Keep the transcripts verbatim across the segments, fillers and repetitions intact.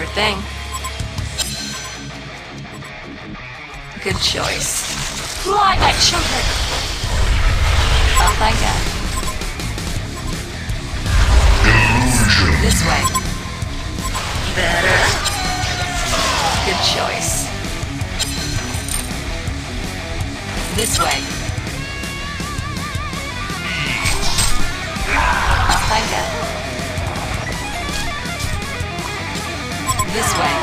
Sure thing. Good choice. Fly that chunker! I'll find out. Illusion. This way. Better. Good choice. This way. I'll find out. This way.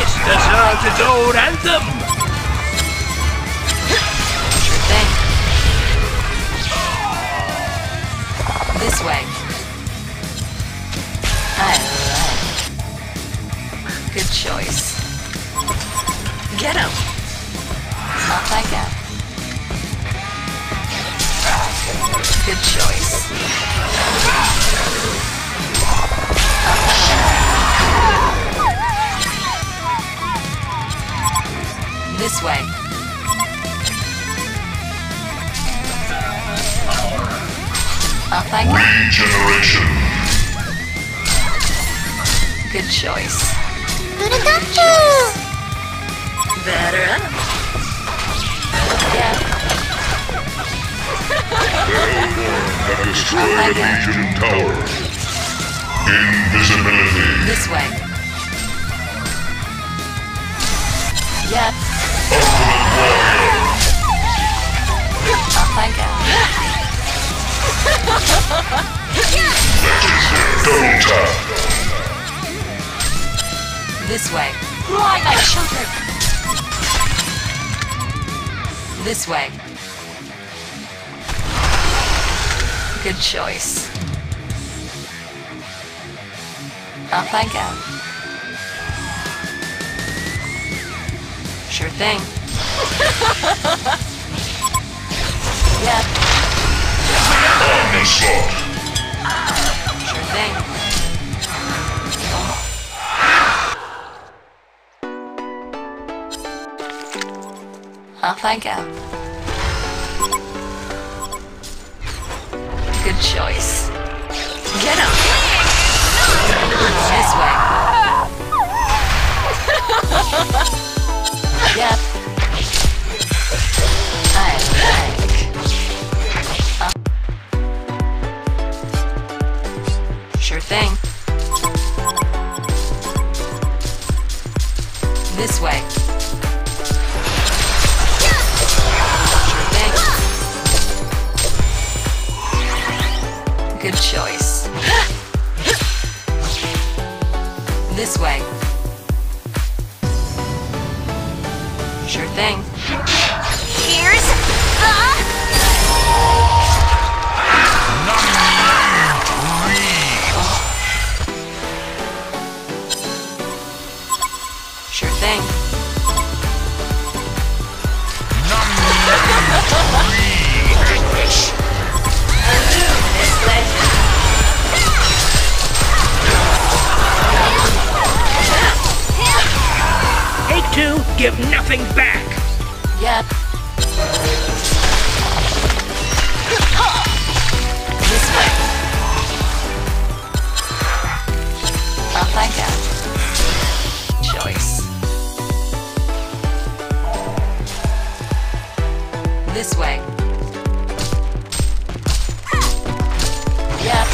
It's deserved its own anthem! Sure thing. This way. Alright. Good choice. Get him! Not like that. Good choice. Not like that. This way. Up I go. Regeneration. Good choice. Good choice. Better. Yeah. Have destroyed a Legion tower. Invisibility. This way. Yep. Yeah. Off I go. This way. Fly my children. This way. Good choice. Off I go. Sure thing. Yeah. Sure thing. Off I go. Good choice. Get him! This way. Yep. I like. Uh. Sure thing. This way. Sure thing. Good choice. This way. Sure thing. Here's the number three. Oh. Sure thing. Number three. Two, give nothing back. Yep. This way. Up I go. Choice. This way. Yep.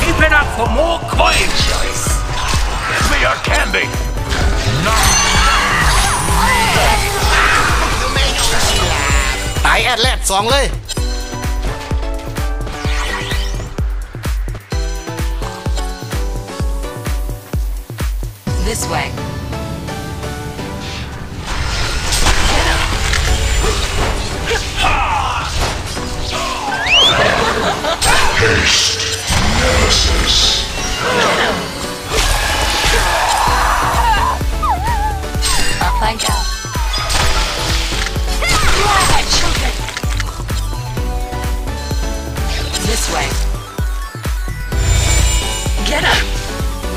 Keep it up for more coin. Choice. Give me your candy. Tại Atlet song lên. This way. Haste, Nemesis. I go. This way. Get up.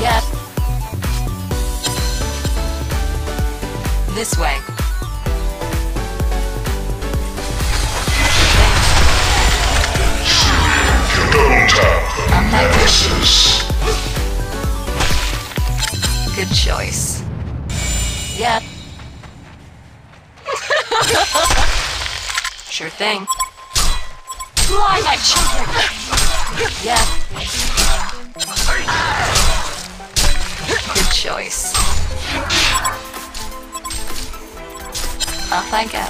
Yep. This way. Nemesis. Good choice. Yeah. Sure thing. Fly, my children. Yeah. Good choice. Off I go.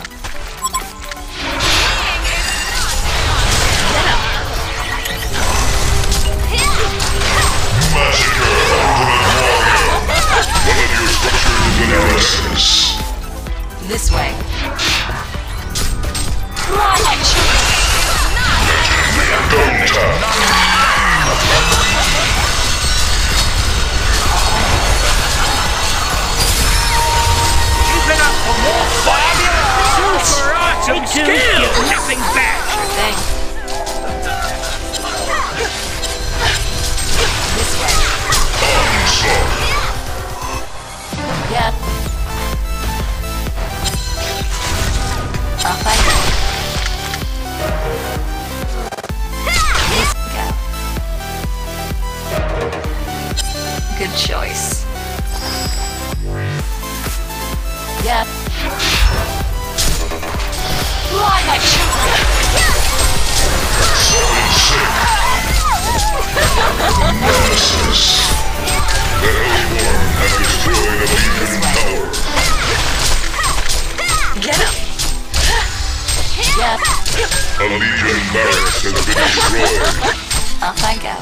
This way. Good choice. Yeah. Fly, my children. Nemesis. The Holy One has destroyed a beacon tower. Get up. Yeah. A legion barracks has been destroyed. Off I go.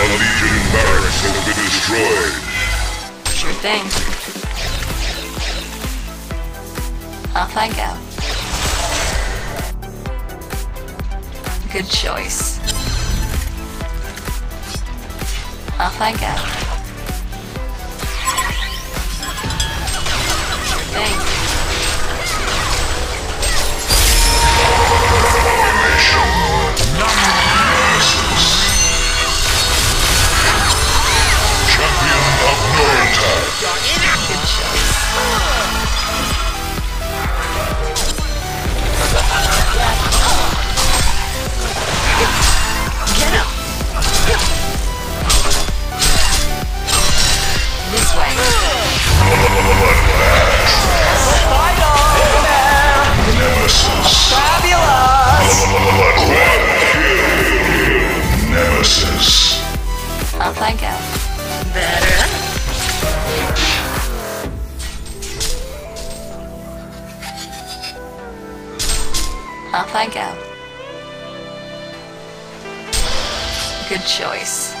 A legion barracks has been destroyed. Sure thing. Off I go. Good choice. Off I go. Sure thing. Off I go. Better. Off I go. Good choice.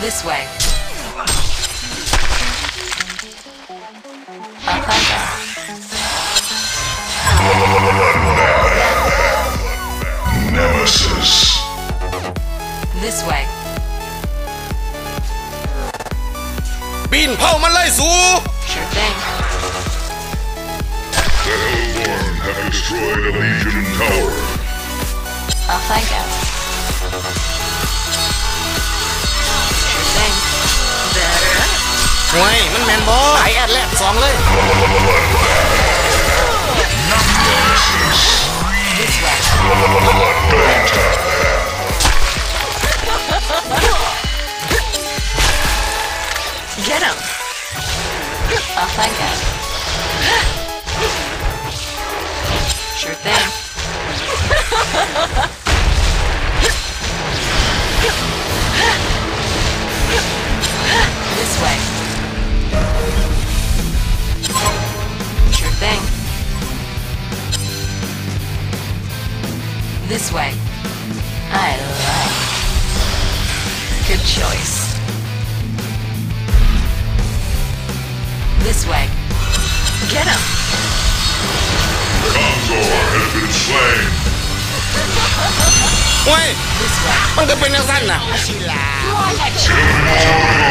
This way. Off I go. Nemesis. This way. Bin Pao Malay Su! Sure thing. The Hellborn have destroyed a Legion tower. Off I go. Sure thing. Better. Why, man, man, boy. I add left song, leh. This way. Get him! Off I go. Sure thing. This way. Sure thing. This way. I like. Good choice. This way. Get him! Condor has been slain! Wait! This way. Why? Why?